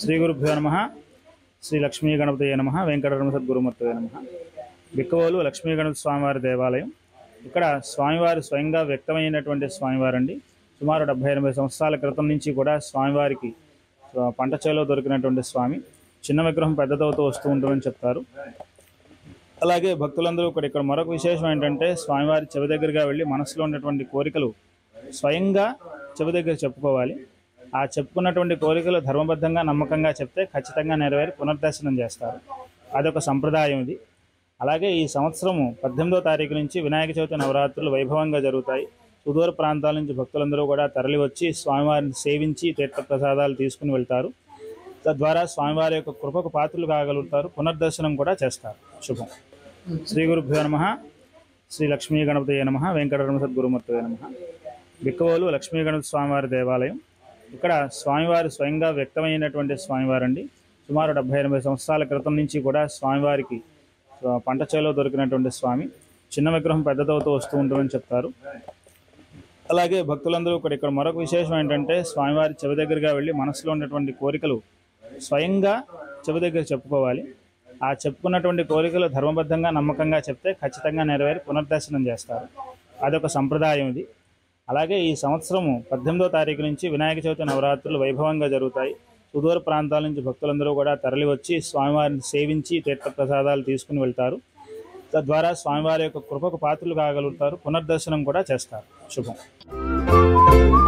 श्री गुरुभ्यो नमः श्री लक्ष्मी गणपतये नमः वेंकटरमण सद्गुरुमूर्तये नमः बिक्कवोलु लक्ष्मी गणपति स्वामिवारी देवालयं ఇక్కడ స్వామివారు స్వయంగా వ్యక్తమైనటువంటి స్వామివారండి సుమారు 70-80 సంవత్సరాల క్రితం నుంచి కూడా స్వామివారికి పంట చేలో దొరికినటువంటి స్వామి చిన్న విగ్రహం పెద్దదవుతూ వస్తూ ఉంటుందని చెప్తారు అలాగే భక్తులందరూ ఇక్కడ మరొక విశేషం ఏంటంటే స్వామివారి చెవి దగ్గరగా వెళ్ళి మనసులో ఉన్నటువంటి కోరికలు స్వయంగా చెవి దగ్గర చెప్పుకోవాలి ఆ చెప్పుకున్నటువంటి కోరికలు ధర్మబద్ధంగా నమ్మకంగా చెప్తే ఖచ్చితంగా నెరవేరి పునర్దర్శనం చేస్తారు అదొక సంప్రదాయం ఇది అలాగే ఈ సంవత్సరము 18వ తారీఖు నుంచి వినాయక చవితి నవరాత్రులు వైభవంగా జరుగుతాయి సుదూర ప్రాంతాల నుంచి భక్తులందరూ కూడా తరలి వచ్చి స్వామివారిని సేవించి తీర్థ ప్రసాదాలు తీసుకుని వెళ్తారు తద్వారా స్వామివారి యొక్క కృపకు పాత్రలు కాగలుగుతారు పునర్దర్శనం కూడా చేస్తారు శుభం శ్రీ గురుభ్యో నమః శ్రీ లక్ష్మీ గణపతయే నమః వెంకటరమణ సద్గురుమూర్తయే నమః బిక్కవోలు లక్ష్మీ గణపతి స్వామివారి దేవాలయం ఇక్కడ స్వామివారు స్వయంగా వ్యక్తమైనటువంటి స్వామివారండి సుమారు 70-80 సంవత్సరాల క్రితం నుంచి కూడా స్వామివారికి పంట చేలో దొరికినటువంటి స్వామి చిన్న విగ్రహం పెద్దదవుతూ వస్తూ ఉంటుందని చెప్తారు అలాగే భక్తులందరూ ఇక్కడ మరొక విశేషం ఏంటంటే స్వామివారి చెవి దగ్గరగా వెళ్ళి మనసులో ఉన్నటువంటి కోరికలు స్వయంగా చెవి దగ్గర చెప్పుకోవాలి ఆ చెప్పుకున్నటువంటి కోరికలు ధర్మబద్ధంగా నమ్మకంగా చెప్తే ఖచ్చితంగా నెరవేరి పునర్దర్శనం చేస్తారు అదొక సంప్రదాయం ఇది అలాగే ఈ సంవత్సరము 18వ తారీఖు నుంచి వినాయక చవితి నవరాత్రులు వైభవంగా జరుగుతాయి సుదూర ప్రాంతాల నుంచి భక్తులందరూ కూడా తరలి వచ్చి స్వామివారిని సేవించి తీర్థ ప్రసాదాలు తీసుకుని వెళ్తారు తద్వారా స్వామివారి యొక్క కృపకు పాత్రలు కాగలుగుతారు పునర్దర్శనం కూడా చేస్తారు శుభం